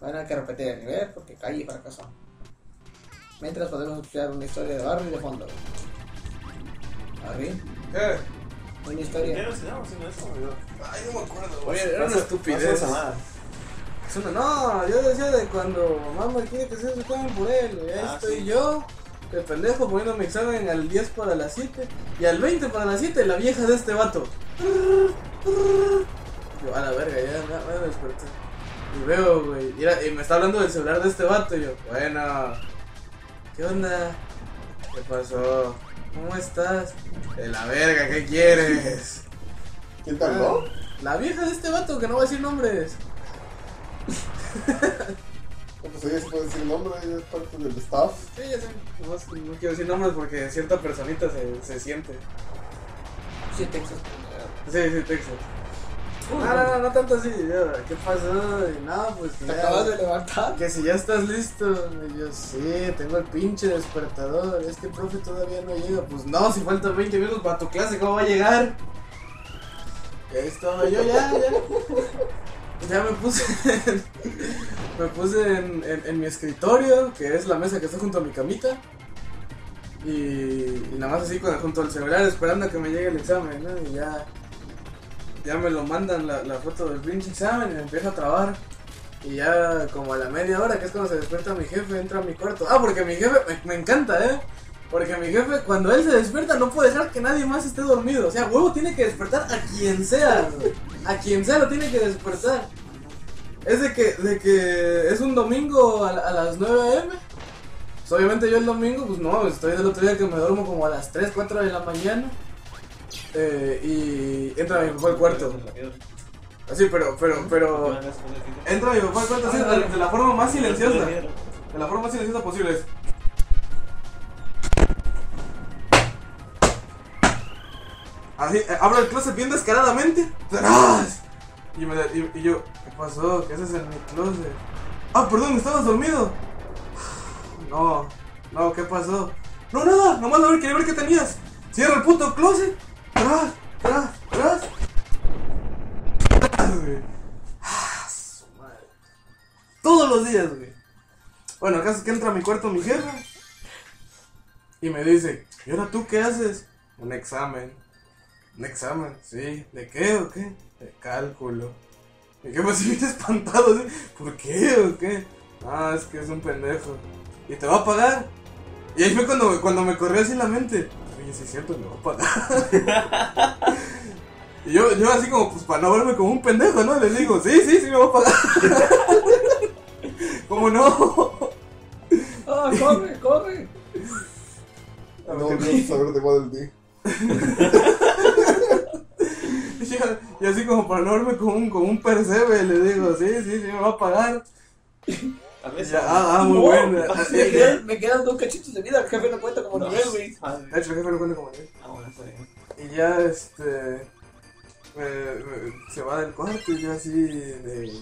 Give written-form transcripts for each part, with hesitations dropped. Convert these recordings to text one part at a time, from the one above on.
van a que repetir el nivel porque caí y fracasó. Mientras podemos escuchar una historia de Barry de fondo. ¿Barry? ¿Qué? Una historia. ¿Qué nos enseñamos en eso? Ay, no me acuerdo. Oye, era una estupidez. No, yo decía de cuando mamá quiere que se examen por él. Y ahí estoy yo, el pendejo, poniendo mi examen al 10 para las 7 y al 20 para las 7, la vieja de este vato. Yo, a la verga, ya me desperté. Y veo, güey, y me está hablando del celular de este vato. Y yo, bueno, ¿qué onda? ¿Qué pasó? ¿Cómo estás? De la verga, ¿qué quieres? ¿Quién tardó? La vieja de este vato, que no va a decir nombres. Pues ella se puede decir nombre, ella es parte del staff. Sí, ya sé. No quiero decir nombres porque cierta personita se siente. Sí, Texas. Sí, Texas. No tanto así. ¿Qué pasó? Y nada, pues que te acabas de levantar. Que si ya estás listo. Y yo, sí, tengo el pinche despertador. Es que el profe todavía no llega. Pues no, si faltan 20 minutos para tu clase, ¿cómo va a llegar? Y ahí estaba yo, ya me puse en mi escritorio, que es la mesa que está junto a mi camita, y nada más así junto al celular esperando a que me llegue el examen, ¿no? Y ya me lo mandan la foto del pinche examen y me empiezo a trabar. Y ya como a la media hora, que es cuando se despierta mi jefe, entra a mi cuarto. Porque mi jefe, me encanta, porque mi jefe, cuando él se despierta, no puede dejar que nadie más esté dormido. O sea, huevo, tiene que despertar a quien sea. A quien sea lo tiene que despertar. Es de que es un domingo a las 9 AM. Pues obviamente yo el domingo, pues no, estoy del otro día que me duermo como a las 3, 4 de la mañana. Y entra mi papá al cuarto. Así, pero entra mi papá al cuarto así, de la forma más silenciosa. De la forma más silenciosa posible es. Así, abro el closet bien descaradamente. ¡Tras! Y yo, ¿qué pasó? ¿Qué haces en mi closet? Perdón, ¿estabas dormido? No, ¿qué pasó? No, nada, nomás quería ver qué tenías. Cierra el puto closet. ¡Tras, güey! Su madre. Todos los días, güey. Bueno, acá es que entra a mi cuarto mi jefa y me dice, ¿y ahora tú qué haces? Un examen. ¿Un examen? Sí. ¿De qué o qué? De cálculo. Mi jefe así bien espantado, ¿sí? ¿Por qué o qué? Es que es un pendejo. ¿Y te va a pagar? Y ahí fue cuando me corrió así en la mente. Oye, sí es cierto, me va a pagar. Y yo así como, pues para no verme como un pendejo, ¿no? Les digo, sí, me va a pagar. ¿Cómo no? Corre. No quiero saber de cuál es el y así como para no verme como un percebe, le digo, sí, me va a pagar. A veces, ya, muy bueno. Me quedan 2 cachitos de vida, el jefe no cuenta como nivel, güey. De hecho, el jefe no cuenta como nivel. Bueno, está bien. Y ya, se va del cuarto y yo así, le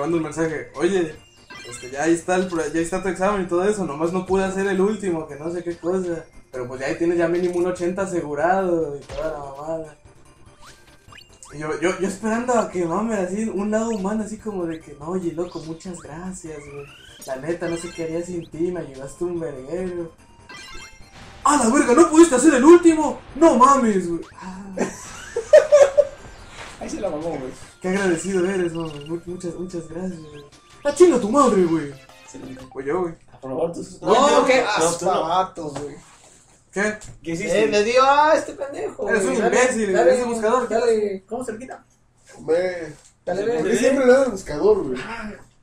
mando un mensaje, oye, ya está tu examen y todo eso, nomás no pude hacer el último, que no sé qué cosa. Pero pues ya ahí tienes ya mínimo un 80 asegurado y toda la mamada. Y yo esperando a que mame así, un lado humano así como de que, no, oye, loco, muchas gracias, güey. La neta, no sé qué haría sin ti, me ayudaste un verguero. ¡A la verga, no pudiste hacer el último! ¡No mames, güey! Ahí se la mamó, güey. Qué agradecido eres, mami. Muchas gracias, güey. ¡Ah, chinga tu madre, güey! Se lo dijo yo, güey. A probar tus... ¡No, qué aspabatos, güey! ¿Qué? ¿Qué hiciste? Le dio a este pendejo. Eres un imbécil, dale, ese buscador. Dale, ¿cómo se le quita? Hombre, ¿por qué siempre le da el buscador, güey?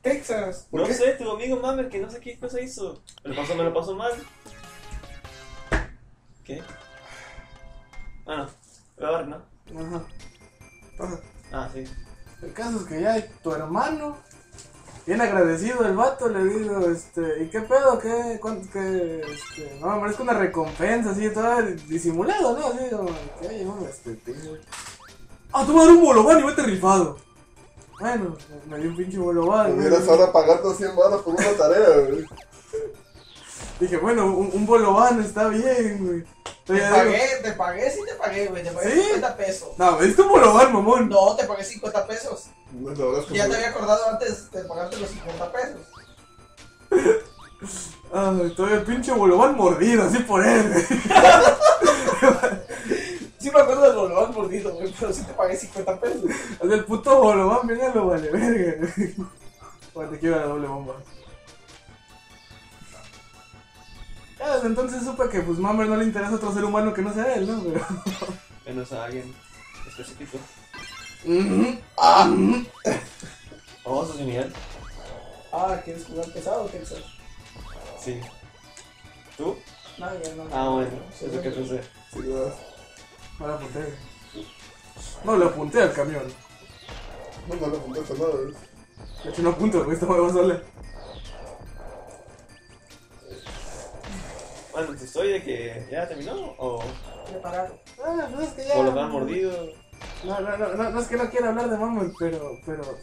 Texas. No sé, tu amigo mamer, que no sé qué cosa hizo. Me lo pasó mal. ¿Qué? Bueno, peor, ¿no? Ajá. Sí. El caso es que ya tu hermano, bien agradecido el vato, le digo, ¿y qué pedo? No, me merezco una recompensa, así, todo disimulado, ¿no? Así, como, ¿qué hay? Tío. Tomar un bolobán y vete rifado. Bueno, me dio un pinche bolobán. Hubieras ahora pagando 100 baros por una tarea, güey. Dije, bueno, un bolobán está bien, güey. Entonces, te pagué, güey. Te pagué 50 pesos. No, ¿ves cómo lo van, mamón? No, te pagué 50 pesos. No, ya te había acordado antes de pagarte los 50 pesos. Ay, todavía el pinche bolobán mordido, así por él. Sí me acuerdo del bolobán mordido, güey, pero sí te pagué 50 pesos. El puto bolobán, míralo, vale, verga. Bueno, te quiero la doble bomba. Ya, desde entonces supe que, pues, Mamber no le interesa a otro ser humano que no sea él, ¿no? Pero... menos a alguien específico. Vamos a Miguel. Ah, ¿quieres jugar pesado o qué es eso? Sí. ¿Tú? No, ya no. Ah, bueno, sí, es lo que pensé. Sí, no la apunté. No le apunté al camión. No le apunté a nada, güey. De hecho no apunto, porque esta me va sola. Bueno, ¿te estoy de que ya terminó o...? Preparado. Ah, no, es que ya... ¿O lo han mordido? No, es que no quiero hablar de Mammoth, pero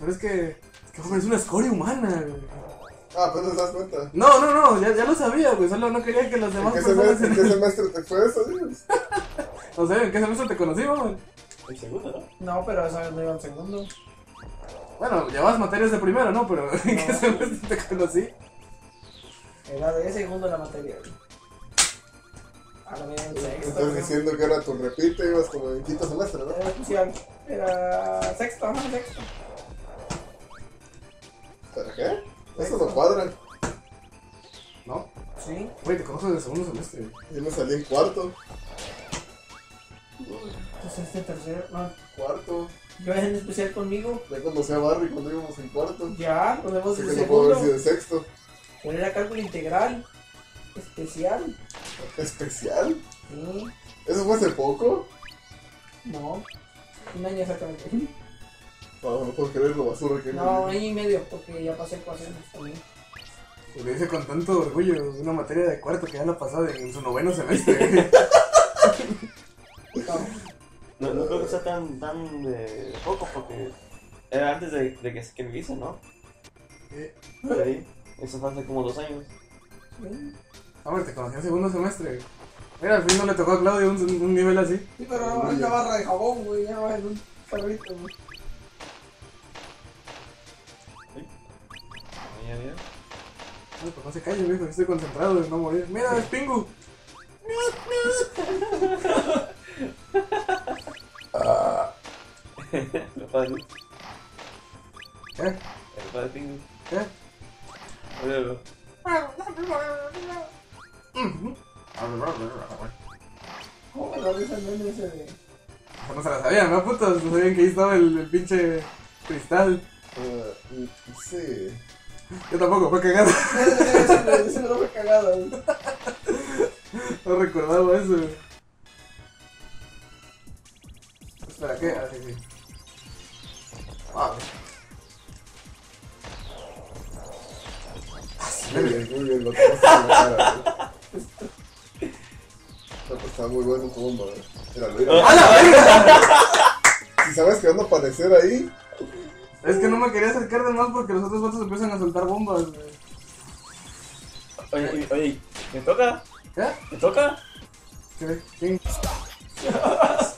es que... Es que Mammoth es una escoria humana, güey. Ah, pues no te das cuenta. No, ya lo sabía, güey, solo no quería que los demás... ¿En qué semestre te fue eso, Dios? No sé, ¿en qué semestre te conocí, Mammoth? ¿El segundo, no? No, pero esa vez no iba al segundo. Bueno, llevabas materias de primero, ¿no? Pero ¿en qué semestre te conocí? Era de segundo la materia, güey. Estás diciendo que ahora tu repite ibas como en quinto semestre, ¿no? Era sexto, no, sexto. ¿Para qué? Eso no cuadra. ¿No? Sí. Güey, te conozco desde segundo semestre. Yo me salí en cuarto. Entonces este tercero, no. Cuarto. ¿Yo eres en especial conmigo? Ya conocí a Barry cuando íbamos en cuarto. Ya, nos vemos en segundo. Puedo haber sido en sexto. ¿Cuál era cálculo integral? Especial. ¿Especial? Sí. ¿Eso fue hace poco? No. Un año exactamente. No puedo creer lo basura que... No, un año y medio, porque ya pasé ecuaciones también. Lo hice con tanto orgullo, una materia de cuarto que ya la pasaba en su noveno semestre. No creo que sea tan de poco, porque era antes de que me hice, ¿no? De ahí, eso fue hace como 2 años. A ver, te conocí en segundo semestre. Mira, al fin no le tocó a Claudio un nivel así. Sí, pero no, una barra de jabón, güey, ya va en un perrito, güey. ¿Sí? Ya. No, pues no se calle, viejo, estoy concentrado en no morir. Mira, es Pingu. Lo padre. ¿Qué? Lo padre Pingu. ¿Qué? Oye, ¿cómo me lo dicen en ese de...? No se la sabían, ¿no, putos? No sabían que ahí estaba el pinche cristal. Sí. Yo tampoco, fue cagado. Ese no fue cagado. No recordaba eso. Espera, ¿qué? Ah, sí. Ah, muy bien, lo tomaste en la cara, güey. No, pues estaba muy bueno tu bomba, güey. Míralo. ¡A la verga! Si sabes que van a aparecer ahí. Es que no me quería acercar de más porque los otros vatos empiezan a soltar bombas, güey. Oye, ¿me toca? ¿Qué? ¿Me toca? ¿Qué? ¿Quién?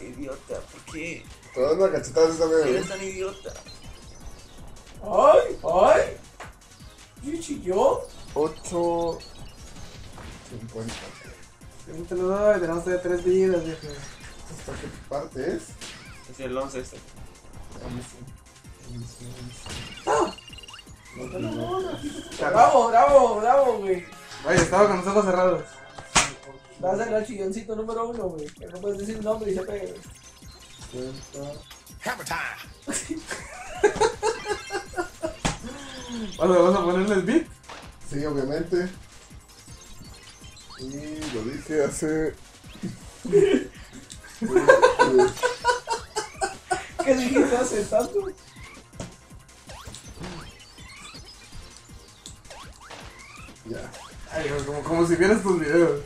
Idiota, ¿por qué? Te das una cachetada así también, güey. Eres tan idiota. ¡Ay! ¿Quién chilló? 8.50. ¿Quién te lo doy? Tenemos todavía 3 vidas, viejo. ¿Hasta qué parte es? Es el 11 este. ¡Ah! ¡Bravo, güey! Oye, estaba con los ojos cerrados. Vas a ser el chilloncito número 1, güey. Que no puedes decir un nombre y se pega, güey. ¡Hammer time! ¿Vas a ponerle el beat? Sí, obviamente. Y lo dije hace... ¿Qué dijiste hace tanto? Ya. Ay, como si vieras tus videos.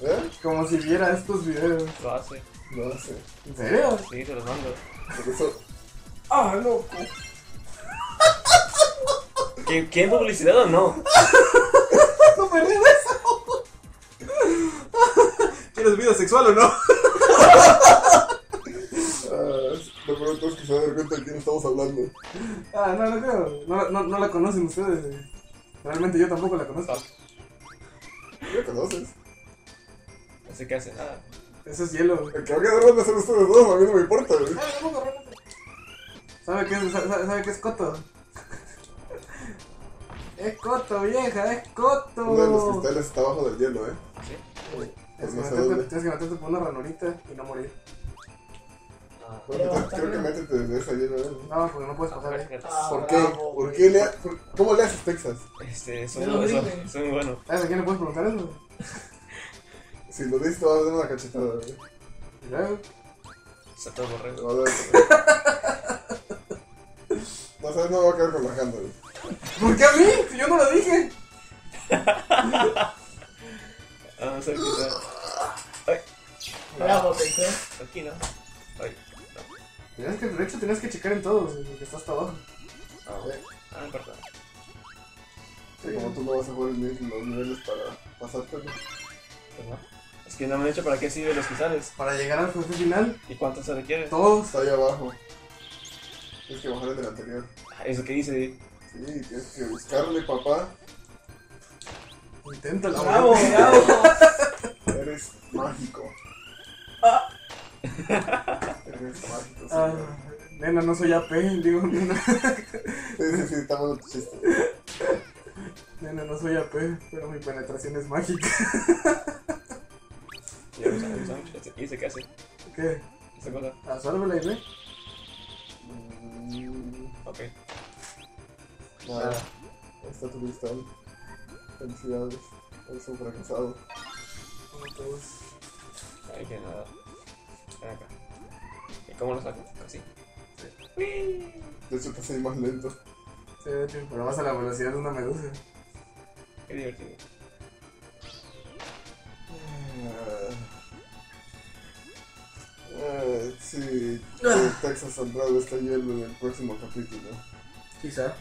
¿Eh? Como si viera estos videos. Lo hace. ¿En serio? Sí, te los mando. Por eso... ¡Ah, loco! ¿Quién publicidad o no? ¡No me ríes de eso! ¿Tienes vida sexual o no? Lo peor de todo es que se va a dar cuenta de quién estamos hablando. Ah, no, no creo. No la conocen ustedes. Realmente yo tampoco la conozco. ¿Tú la conoces? No sé qué hace nada. Ese es hielo. El que habría de hacer ustedes dos, a mí no me importa, güey. ¿Sabe qué es coto? Es coto, vieja, es coto. Uno de los cristales está abajo del hielo, ¿eh? Sí. Pues no sé dónde. Tienes que meterte por una ranurita y no morir. Creo que métete desde esa hielo, ¿eh? No, porque no puedes pasar, ¿eh? ¿Por qué? ¿Por qué le ¿Cómo le haces Texas? Son buenos. ¿Sabes a quién le puedes preguntar eso? Si lo dices te vas a dar una cachetada, güey. ¿Y luego? Se te borró. No sabes, no me voy a quedar relajando, güey. ¿Por qué a mí? Si yo no lo dije. Vamos a ver qué tal. Ay. Bravo, Texas. Aquí no. Ay. No. De hecho, tenías que checar en todos, porque está hasta abajo. Ah, güey. No importa. Sí, como tú no vas a jugar en los niveles para pasártelo. Es que no me han dicho para qué sirven los cristales. Para llegar al jefe final. ¿Y cuántos se requieren? Todos. Está ahí abajo. Tienes que bajar el del anterior. ¿Eso qué dice? Sí, tienes que buscarle, papá. Inténtalo. ¡Bravo, bravo! Eres mágico. Ah. Eres mágico, señor. Nena, no soy AP, digo, nena. Sí, está bueno tu chiste. Nena, no soy AP, pero mi penetración es mágica. Ya lo sabemos, ¿y ese qué hace? ¿Qué? ¿Esta cosa? Absórvela y ve. Ok. Nada, ahí está tu cristal. Felicidades, eres un fracasado. Como todos. Ay, que nada. Ven acá. ¿Y cómo lo saco? Así. Sí. De hecho, te hace más lento. Sí, de hecho, pero vas a la velocidad de una medusa. Qué divertido. Sí, Texas saldrá de este hielo en el próximo capítulo. Quizá.